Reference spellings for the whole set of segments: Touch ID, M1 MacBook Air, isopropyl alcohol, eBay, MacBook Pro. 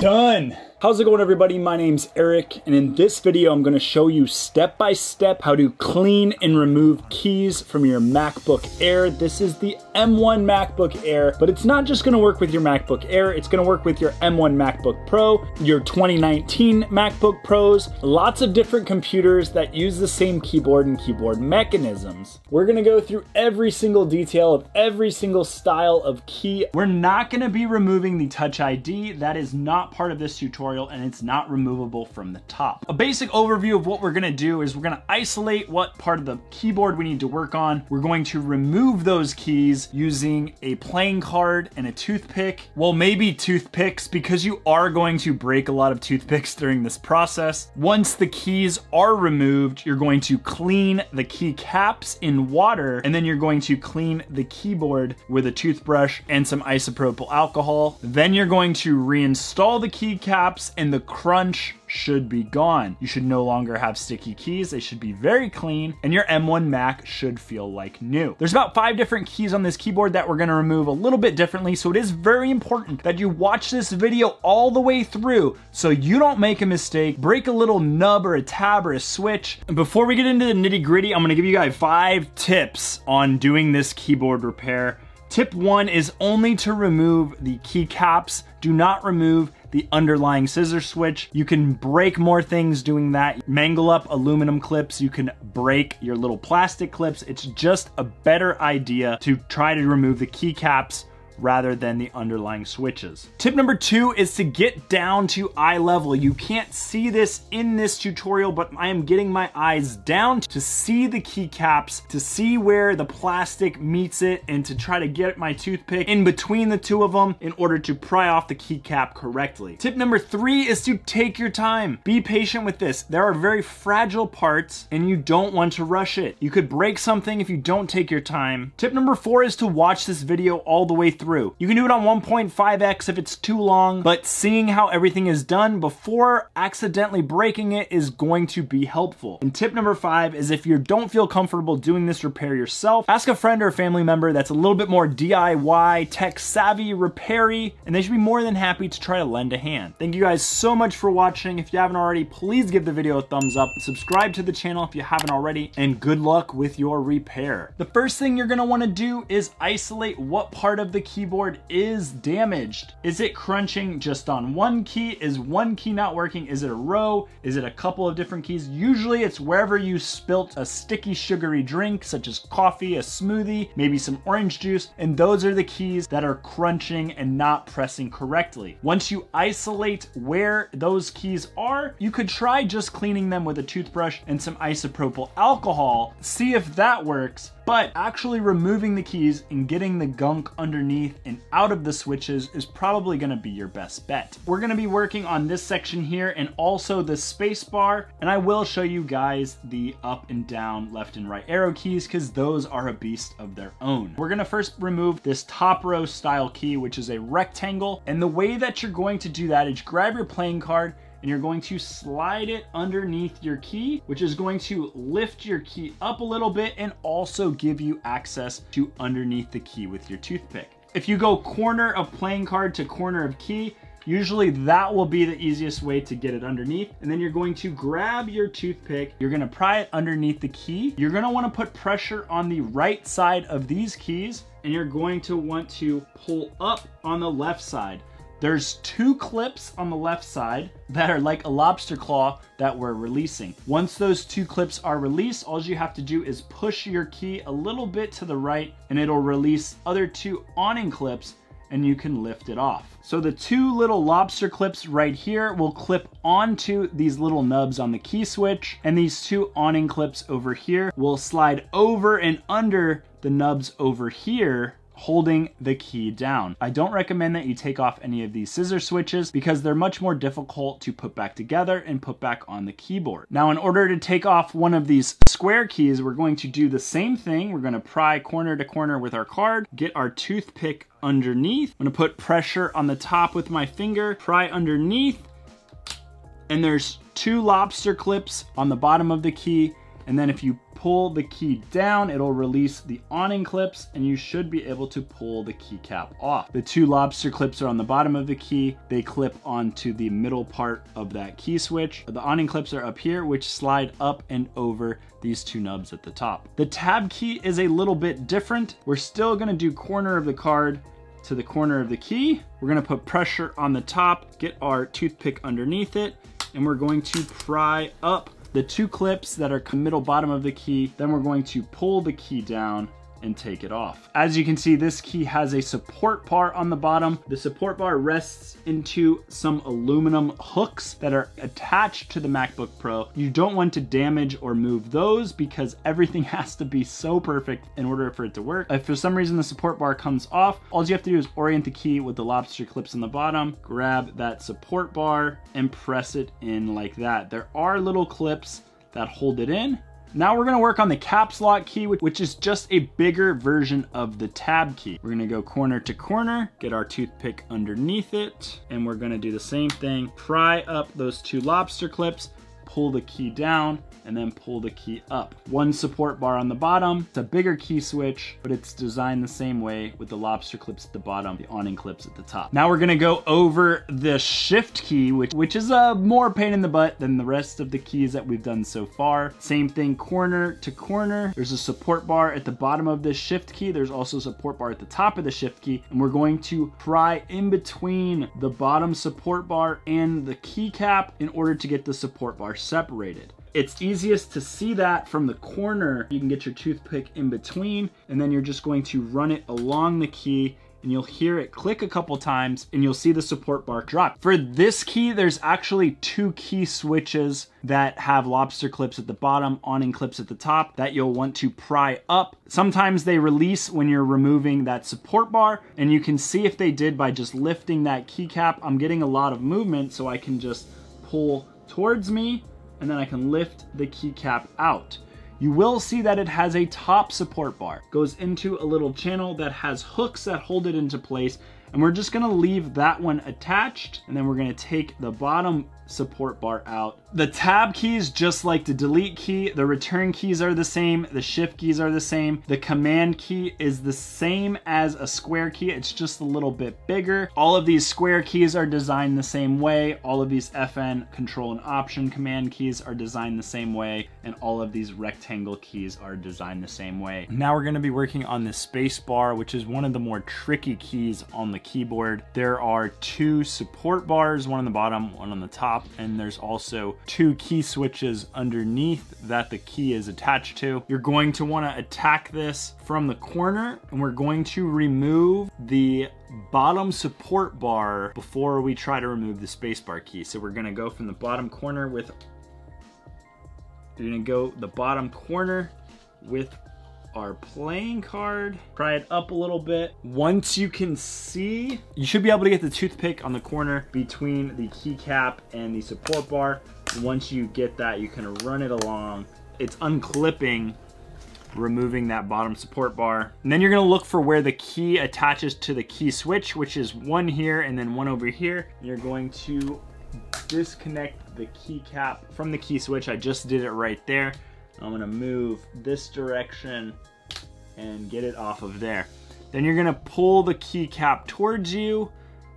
Done. How's it going, everybody? My name's Eric, and in this video I'm going to show you step by step how to clean and remove keys from your MacBook Air. This is the M1 MacBook Air, but it's not just going to work with your MacBook Air, it's going to work with your M1 MacBook Pro, your 2019 MacBook Pros, lots of different computers that use the same keyboard and keyboard mechanisms. We're going to go through every single detail of every single style of key. We're not going to be removing the Touch ID. That is not part of this tutorial, and it's not removable from the top. A basic overview of what we're gonna do is we're gonna isolate what part of the keyboard we need to work on. We're going to remove those keys using a playing card and a toothpick. Well, maybe toothpicks, because you are going to break a lot of toothpicks during this process. Once the keys are removed, you're going to clean the key caps in water, and then you're going to clean the keyboard with a toothbrush and some isopropyl alcohol. Then you're going to reinstall the key caps, and the crunch should be gone. You should no longer have sticky keys. They should be very clean, and your M1 Mac should feel like new. There's about 5 different keys on this keyboard that we're gonna remove a little bit differently, so it is very important that you watch this video all the way through so you don't make a mistake, break a little nub or a tab or a switch. And before we get into the nitty-gritty, I'm gonna give you guys 5 tips on doing this keyboard repair. Tip 1 is only to remove the key caps. Do not remove the underlying scissor switch. You can break more things doing that. Mangle up aluminum clips. You can break your little plastic clips. It's just a better idea to try to remove the key caps rather than the underlying switches. Tip number 2 is to get down to eye level. You can't see this in this tutorial, but I am getting my eyes down to see the keycaps, to see where the plastic meets it, and to try to get my toothpick in between the two of them in order to pry off the keycap correctly. Tip number 3 is to take your time. Be patient with this. There are very fragile parts and you don't want to rush it. You could break something if you don't take your time. Tip number 4 is to watch this video all the way through. You can do it on 1.5x if it's too long, but seeing how everything is done before accidentally breaking it is going to be helpful. And tip number 5 is, if you don't feel comfortable doing this repair yourself, ask a friend or a family member that's a little bit more DIY, tech savvy, repair-y, and they should be more than happy to try to lend a hand. Thank you guys so much for watching. If you haven't already, please give the video a thumbs up, subscribe to the channel if you haven't already, and good luck with your repair. The first thing you're gonna wanna do is isolate what part of the keyboard is damaged. Is it crunching just on one key? Is one key not working? Is it a row? Is it a couple of different keys? Usually it's wherever you spilt a sticky sugary drink, such as coffee, a smoothie, maybe some orange juice, and those are the keys that are crunching and not pressing correctly. Once you isolate where those keys are, you could try just cleaning them with a toothbrush and some isopropyl alcohol, see if that works. But actually removing the keys and getting the gunk underneath and out of the switches is probably gonna be your best bet. We're gonna be working on this section here and also the space bar, and I will show you guys the up and down, left and right arrow keys, because those are a beast of their own. We're gonna first remove this top row style key, which is a rectangle, and the way that you're going to do that is grab your playing card and you're going to slide it underneath your key, which is going to lift your key up a little bit and also give you access to underneath the key with your toothpick. If you go corner of playing card to corner of key, usually that will be the easiest way to get it underneath. And then you're going to grab your toothpick. You're gonna pry it underneath the key. You're gonna wanna put pressure on the right side of these keys, and you're going to want to pull up on the left side. There's 2 clips on the left side that are like a lobster claw that we're releasing. Once those 2 clips are released, all you have to do is push your key a little bit to the right and it'll release other 2 awning clips and you can lift it off. So the 2 little lobster clips right here will clip onto these little nubs on the key switch, and these 2 awning clips over here will slide over and under the nubs over here, holding the key down. I don't recommend that you take off any of these scissor switches because they're much more difficult to put back together and put back on the keyboard. Now, in order to take off one of these square keys, we're going to do the same thing. We're gonna pry corner to corner with our card, get our toothpick underneath. I'm gonna put pressure on the top with my finger, pry underneath, and there's 2 lobster clips on the bottom of the key, And then if you pull the key down, it'll release the awning clips and you should be able to pull the keycap off. The two lobster clips are on the bottom of the key. They clip onto the middle part of that key switch. The awning clips are up here, which slide up and over these two nubs at the top. The tab key is a little bit different. We're still gonna do corner of the card to the corner of the key. We're gonna put pressure on the top, get our toothpick underneath it, and we're going to pry up the two clips that are middle bottom of the key. Then we're going to pull the key down and take it off. As you can see, this key has a support bar on the bottom. The support bar rests into some aluminum hooks that are attached to the MacBook Pro. You don't want to damage or move those because everything has to be so perfect in order for it to work. If for some reason the support bar comes off, all you have to do is orient the key with the lobster clips on the bottom, grab that support bar and press it in like that. There are little clips that hold it in. Now we're gonna work on the caps lock key, which is just a bigger version of the tab key. We're gonna go corner to corner, get our toothpick underneath it, and we're gonna do the same thing. Pry up those two lobster clips, pull the key down, and then pull the key up. One support bar on the bottom. It's a bigger key switch, but it's designed the same way with the lobster clips at the bottom, the awning clips at the top. Now we're gonna go over the shift key, which is a more pain in the butt than the rest of the keys that we've done so far. Same thing, corner to corner. There's a support bar at the bottom of this shift key. There's also a support bar at the top of the shift key, and we're going to pry in between the bottom support bar and the keycap in order to get the support bar separated. It's easiest to see that from the corner. You can get your toothpick in between, and then you're just going to run it along the key and you'll hear it click a couple times and you'll see the support bar drop. For this key, there's actually two key switches that have lobster clips at the bottom, awning clips at the top that you'll want to pry up. Sometimes they release when you're removing that support bar, and you can see if they did by just lifting that keycap. I'm getting a lot of movement, so I can just pull towards me and then I can lift the keycap out. You will see that it has a top support bar. It goes into a little channel that has hooks that hold it into place, and we're just gonna leave that one attached, and then we're gonna take the bottom support bar out. The tab keys, just like the delete key, the return keys are the same, the shift keys are the same, the command key is the same as a square key, it's just a little bit bigger. All of these square keys are designed the same way, all of these FN, control and option command keys are designed the same way, and all of these rectangle keys are designed the same way. Now we're gonna be working on the space bar, which is one of the more tricky keys on the keyboard. There are two support bars, one on the bottom, one on the top, and there's also two key switches underneath that the key is attached to. You're going to want to attack this from the corner, and we're going to remove the bottom support bar before we try to remove the spacebar key. So we're going to go from the bottom corner with, you're going to go the bottom corner with our playing card, pry it up a little bit. Once you can see, you should be able to get the toothpick on the corner between the keycap and the support bar. Once you get that, you can run it along. It's unclipping, removing that bottom support bar. And then you're gonna look for where the key attaches to the key switch, which is one here and then one over here. You're going to disconnect the keycap from the key switch. I just did it right there. I'm gonna move this direction and get it off of there. Then you're gonna pull the keycap towards you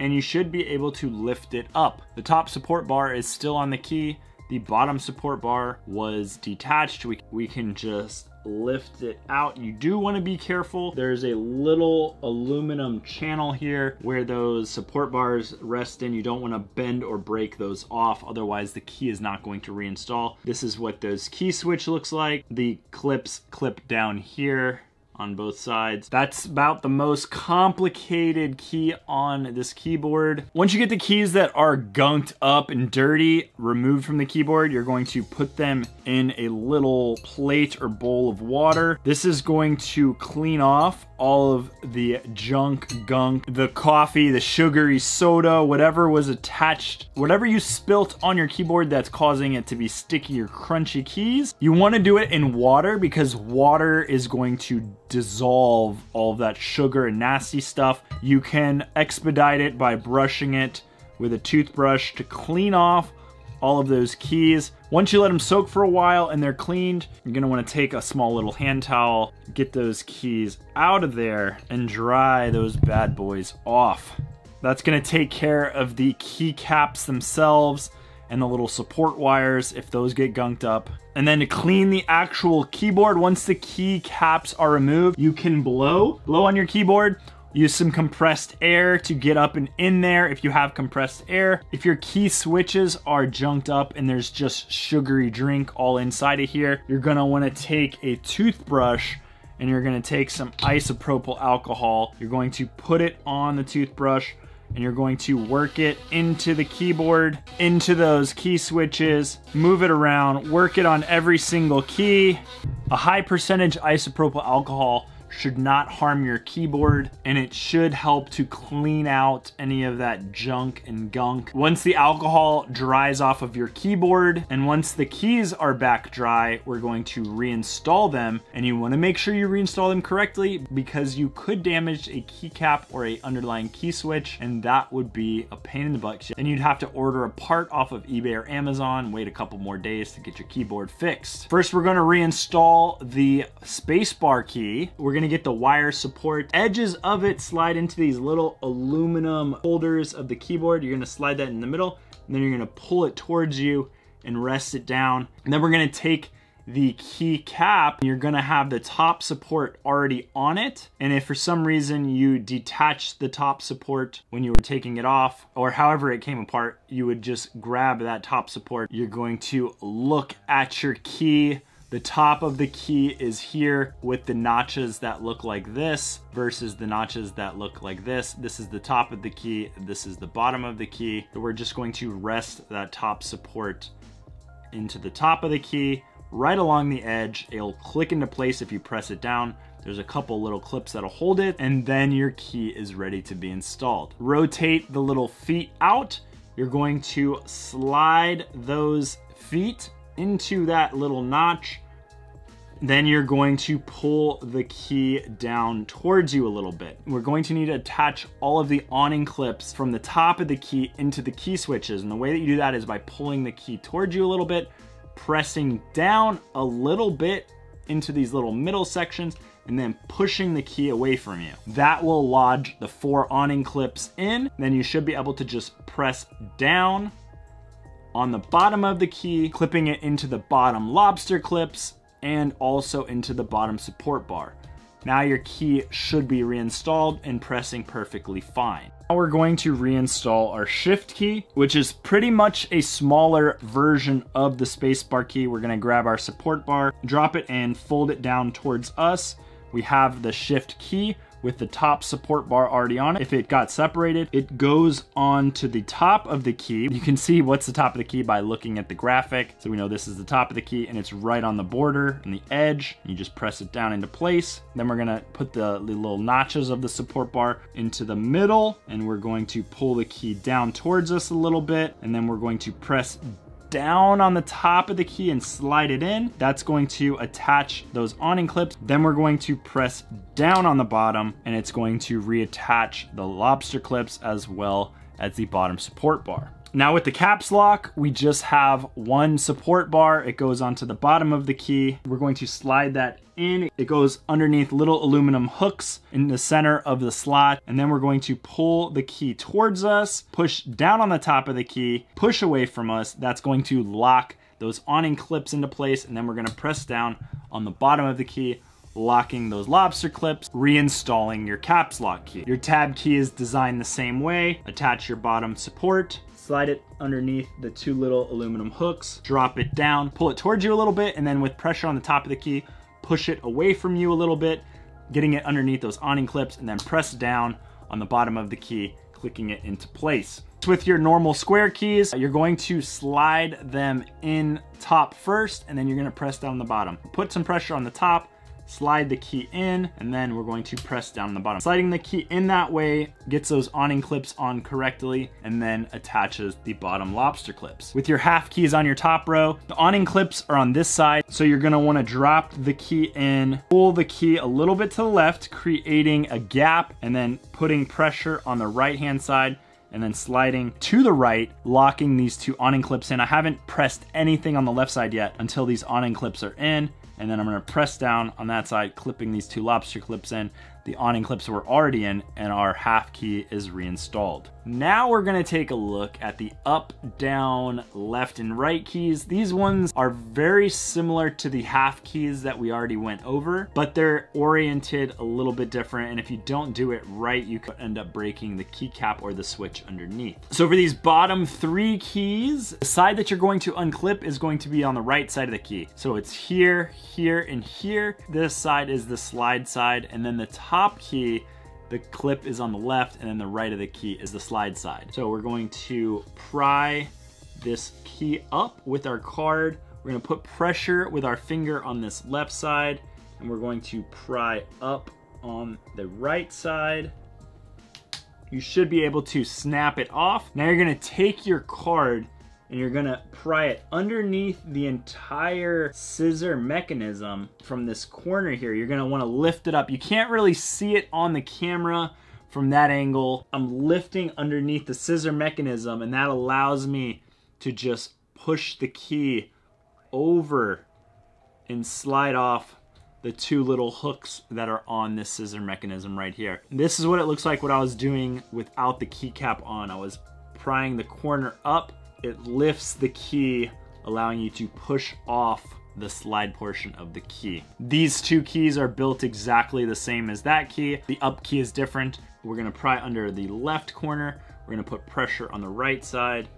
and you should be able to lift it up. The top support bar is still on the key. The bottom support bar was detached. We can just lift it out. You do want to be careful. There's a little aluminum channel here where those support bars rest in. You don't want to bend or break those off, otherwise the key is not going to reinstall. This is what those key switch looks like. The clips clip down here on both sides. That's about the most complicated key on this keyboard. Once you get the keys that are gunked up and dirty, removed from the keyboard, you're going to put them in a little plate or bowl of water. This is going to clean off all of the junk, gunk, the coffee, the sugary soda, whatever was attached, whatever you spilt on your keyboard that's causing it to be sticky or crunchy keys. You wanna do it in water because water is going to dissolve all of that sugar and nasty stuff. You can expedite it by brushing it with a toothbrush to clean off all of those keys. Once you let them soak for a while and they're cleaned, you're gonna wanna take a small little hand towel, get those keys out of there and dry those bad boys off. That's gonna take care of the key caps themselves and the little support wires if those get gunked up. And then to clean the actual keyboard, once the key caps are removed, you can blow on your keyboard. Use some compressed air to get up and in there if you have compressed air. If your key switches are junked up and there's just sugary drink all inside of here, you're gonna wanna take a toothbrush and you're gonna take some isopropyl alcohol. You're going to put it on the toothbrush and you're going to work it into the keyboard, into those key switches, move it around, work it on every single key. A high percentage isopropyl alcohol should not harm your keyboard, and it should help to clean out any of that junk and gunk. Once the alcohol dries off of your keyboard, and once the keys are back dry, we're going to reinstall them, and you wanna make sure you reinstall them correctly because you could damage a keycap or a underlying key switch, and that would be a pain in the butt. Then you'd have to order a part off of eBay or Amazon, wait a couple more days to get your keyboard fixed. First, we're gonna reinstall the spacebar key. We're gonna get the wire support. Edges of it slide into these little aluminum holders of the keyboard. You're gonna slide that in the middle, and then you're gonna pull it towards you and rest it down. And then we're gonna take the key cap, and you're gonna have the top support already on it. And if for some reason you detach the top support when you were taking it off, or however it came apart, you would just grab that top support. You're going to look at your key. The top of the key is here with the notches that look like this versus the notches that look like this. This is the top of the key. This is the bottom of the key. We're just going to rest that top support into the top of the key right along the edge. It'll click into place if you press it down. There's a couple little clips that'll hold it, and then your key is ready to be installed. Rotate the little feet out. You're going to slide those feet into that little notch. Then you're going to pull the key down towards you a little bit. We're going to need to attach all of the awning clips from the top of the key into the key switches. And the way that you do that is by pulling the key towards you a little bit, pressing down a little bit into these little middle sections, and then pushing the key away from you. That will lodge the 4 awning clips in. Then you should be able to just press down on the bottom of the key, clipping it into the bottom lobster clips and also into the bottom support bar. Now your key should be reinstalled and pressing perfectly fine. Now we're going to reinstall our shift key, which is pretty much a smaller version of the spacebar key. We're gonna grab our support bar, drop it and fold it down towards us. We have the shift key with the top support bar already on it. If it got separated, it goes on to the top of the key. You can see what's the top of the key by looking at the graphic. So we know this is the top of the key and it's right on the border and the edge. You just press it down into place. Then we're gonna put the little notches of the support bar into the middle, and we're going to pull the key down towards us a little bit. And then we're going to press down on the top of the key and slide it in. That's going to attach those awning clips. Then we're going to press down on the bottom, and it's going to reattach the lobster clips as well as the bottom support bar. Now with the caps lock, we just have one support bar. It goes onto the bottom of the key. We're going to slide that in. It goes underneath little aluminum hooks in the center of the slot, and then we're going to pull the key towards us, push down on the top of the key, push away from us. That's going to lock those awning clips into place, and then we're gonna press down on the bottom of the key, locking those lobster clips, reinstalling your caps lock key. Your tab key is designed the same way. Attach your bottom support, slide it underneath the 2 little aluminum hooks, drop it down, pull it towards you a little bit, and then with pressure on the top of the key, push it away from you a little bit, getting it underneath those awning clips, and then press down on the bottom of the key, clicking it into place. With your normal square keys, you're going to slide them in top first, and then you're gonna press down the bottom. Put some pressure on the top, slide the key in, and then we're going to press down the bottom. Sliding the key in that way gets those awning clips on correctly and then attaches the bottom lobster clips. With your half keys on your top row, the awning clips are on this side, so you're gonna wanna drop the key in, pull the key a little bit to the left, creating a gap, and then putting pressure on the right-hand side, and then sliding to the right, locking these two awning clips in. I haven't pressed anything on the left side yet until these awning clips are in, and then I'm gonna press down on that side, clipping these two lobster clips in. The awning clips were already in, and our half key is reinstalled. Now we're gonna take a look at the up, down, left, and right keys. These ones are very similar to the half keys that we already went over, but they're oriented a little bit different, and if you don't do it right, you could end up breaking the keycap or the switch underneath. So for these bottom three keys, the side that you're going to unclip is going to be on the right side of the key. So it's here, here, and here. This side is the slide side, and then the top key, the clip is on the left, and then the right of the key is the slide side. So we're going to pry this key up with our card. We're gonna put pressure with our finger on this left side, and we're going to pry up on the right side. You should be able to snap it off. Now you're gonna take your card and you're gonna pry it underneath the entire scissor mechanism from this corner here. You're gonna wanna lift it up. You can't really see it on the camera from that angle. I'm lifting underneath the scissor mechanism, and that allows me to just push the key over and slide off the two little hooks that are on this scissor mechanism right here. This is what it looks like when I was doing without the keycap on. I was prying the corner up. It lifts the key, allowing you to push off the slide portion of the key. These two keys are built exactly the same as that key. The up key is different. We're gonna pry under the left corner. We're gonna put pressure on the right side.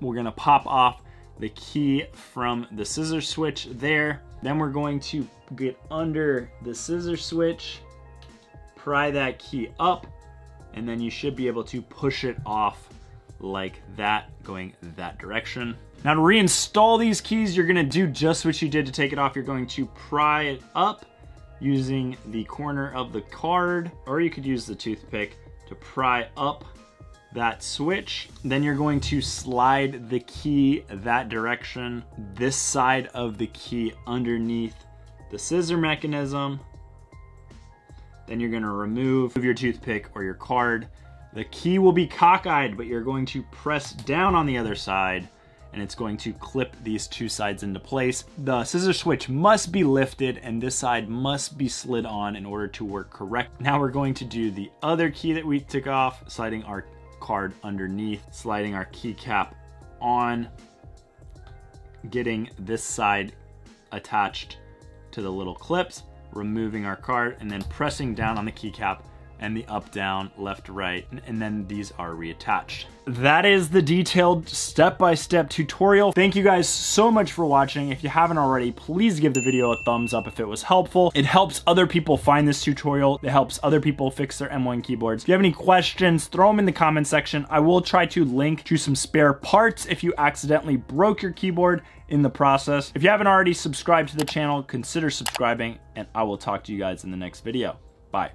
We're gonna pop off the key from the scissor switch there. Then we're going to get under the scissor switch, pry that key up, and then you should be able to push it off like that, going that direction. Now to reinstall these keys, you're gonna do just what you did to take it off. You're going to pry it up using the corner of the card, or you could use the toothpick to pry up that switch. Then you're going to slide the key that direction, this side of the key underneath the scissor mechanism. Then you're gonna remove your toothpick or your card. The key will be cockeyed, but you're going to press down on the other side, and it's going to clip these two sides into place. The scissor switch must be lifted, and this side must be slid on in order to work correct. Now we're going to do the other key that we took off, sliding our card underneath, sliding our keycap on, getting this side attached to the little clips, removing our card, and then pressing down on the keycap, and the up, down, left, right, and then these are reattached. That is the detailed step-by-step tutorial. Thank you guys so much for watching. If you haven't already, please give the video a thumbs up if it was helpful. It helps other people find this tutorial. It helps other people fix their M1 keyboards. If you have any questions, throw them in the comment section. I will try to link to some spare parts if you accidentally broke your keyboard in the process. If you haven't already subscribed to the channel, consider subscribing, and I will talk to you guys in the next video. Bye.